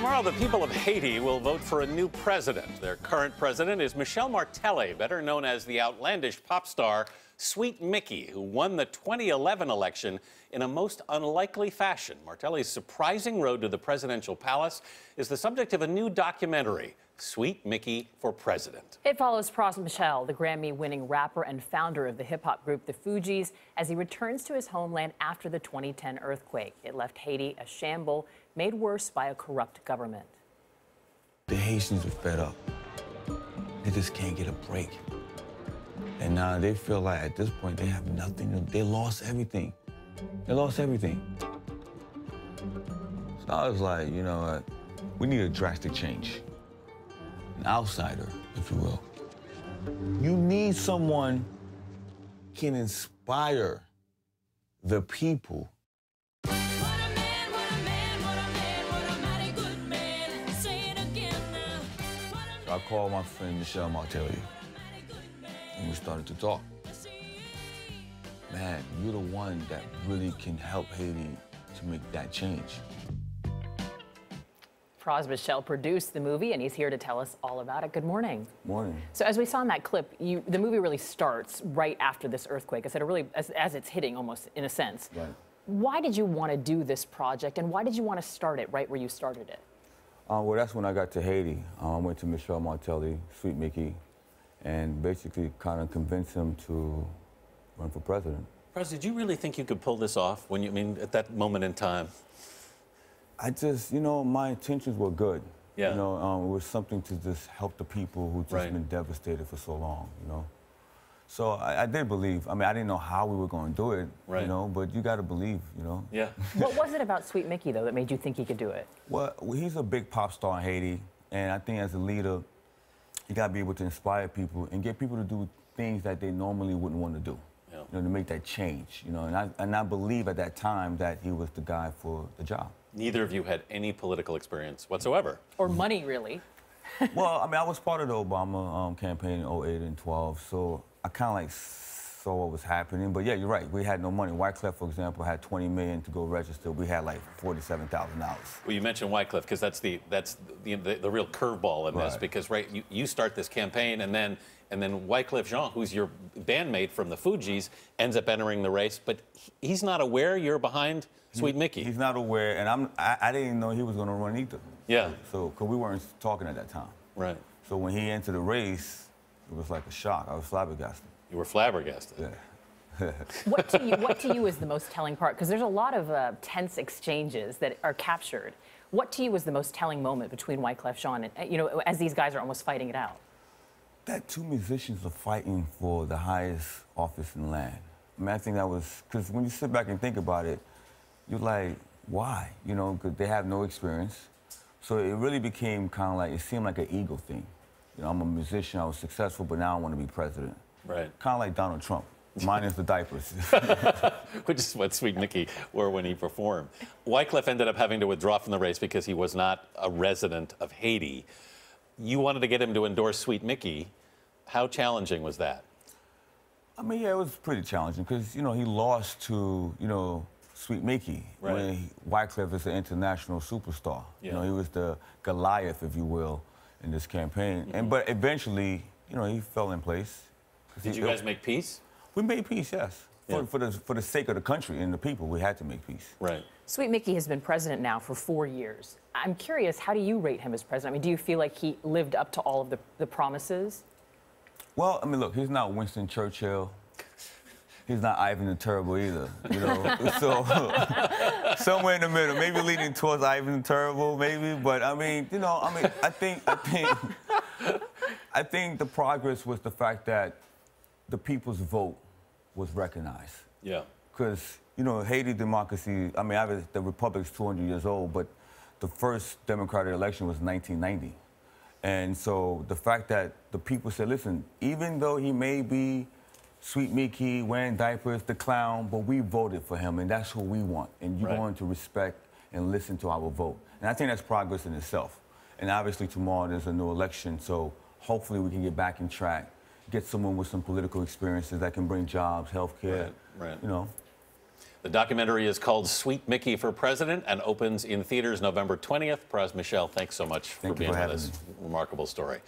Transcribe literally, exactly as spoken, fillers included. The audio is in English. Tomorrow, the people of Haiti will vote for a new president. Their current president is Michel Martelly, better known as the outlandish pop star Sweet Micky, who won the twenty eleven election in a most unlikely fashion. Martelly's surprising road to the presidential palace is the subject of a new documentary, Sweet Micky for President. It follows Pras Michel, the Grammy-winning rapper and founder of the hip-hop group The Fugees, as he returns to his homeland after the twenty ten earthquake. It left Haiti a shamble, made worse by a corrupt government. The Haitians are fed up. They just can't get a break. And now they feel like at this point they have nothing. They lost everything. They lost everything. So I was like, you know what? We need a drastic change. An outsider, if you will. You need someone who can inspire the people. What a man, what a man, what a man, what a mighty good man. Say it again now. What a man. So I called my friend Michel Martelly, and we started to talk. Man, you're the one that really can help Haiti to make that change. Pras Michel produced the movie, and he's here to tell us all about it. Good morning. Morning. So as we saw in that clip, you, the movie really starts right after this earthquake. I said it really, as, as it's hitting almost, in a sense. Right. Why did you want to do this project, and why did you want to start it right where you started it? Uh, well, that's when I got to Haiti. Um, I went to Michel Martelly, Sweet Micky, and basically kind of convinced him to run for president. Pras, did you really think you could pull this off when you, I mean, at that moment in time? I just, you know, my intentions were good. Yeah. You know, um, it was something to just help the people who've just right. been devastated for so long, you know? So I, I did believe. I mean, I didn't know how we were going to do it, right. you know, but you got to believe, you know? Yeah. What was it about Sweet Micky, though, that made you think he could do it? Well, he's a big pop star in Haiti, and I think as a leader, you got to be able to inspire people and get people to do things that they normally wouldn't want to do, yeah. you know, to make that change, you know? And I, and I believe at that time that he was the guy for the job. Neither of you had any political experience whatsoever. Or money, really. Well, I mean, I was part of the Obama um, campaign in oh eight and twelve, so I kind of like saw what was happening. But yeah, you're right, we had no money. Wyclef, for example, had twenty million dollars to go register. We had like forty-seven thousand dollars. Well, you mentioned Wyclef, because that's the, that's the, the, the real curveball in right. this, because right, you, you start this campaign, and then, and then Wyclef Jean, who's your bandmate from the Fugees, ends up entering the race, but he's not aware you're behind Sweet Micky. He's not aware, and I'm, I, I didn't know he was going to run either. Yeah. So, because we weren't talking at that time. Right. So when he entered the race, it was like a shock. I was flabbergasted. You were flabbergasted. Yeah. What to you, what to you is the most telling part? Because there's a lot of uh, tense exchanges that are captured. What to you was the most telling moment between Wyclef Jean and, you know, as these guys are almost fighting it out? That two musicians are fighting for the highest office in the land. I mean, I think that was, because when you sit back and think about it, you're like, why? You know, because they have no experience. So it really became kind of like, it seemed like an ego thing. You know, I'm a musician, I was successful, but now I want to be president. Right. Kind of like Donald Trump, minus the diapers. Which is what Sweet Micky wore when he performed. Wyclef ended up having to withdraw from the race because he was not a resident of Haiti. You wanted to get him to endorse Sweet Micky. How challenging was that? I mean, yeah, it was pretty challenging because, you know, he lost to, you know, Sweet Micky, right. when he, Wyclef is an international superstar. Yeah. You know, he was the Goliath, if you will, in this campaign. Mm-hmm. And but eventually, you know, he fell in place. Did he, you guys it, make peace? We made peace, yes. Yeah. For, for, the, for the sake of the country and the people, we had to make peace. Right. Sweet Micky has been president now for four years. I'm curious, how do you rate him as president? I mean, do you feel like he lived up to all of the, the promises? Well, I mean, look, he's not Winston Churchill. He's not Ivan the Terrible either, you know. So somewhere in the middle, maybe leaning towards Ivan the Terrible, maybe. But I mean, you know, I mean, I think, I think, I think the progress was the fact that the people's vote was recognized. Yeah. Because you know, Haiti democracy. I mean, I was, the republic's two hundred years old, but the first democratic election was nineteen ninety, and so the fact that the people said, "Listen, even though he may be." Sweet Micky, wearing diapers, the clown, but we voted for him, and that's who we want. And you're right. going to respect and listen to our vote. And I think that's progress in itself. And obviously tomorrow there's a new election, so hopefully we can get back in track, get someone with some political experiences that can bring jobs, health care, right. Right. you know. The documentary is called Sweet Micky for President and opens in theaters November twentieth. Pras Michel, thanks so much for being with us. Remarkable story.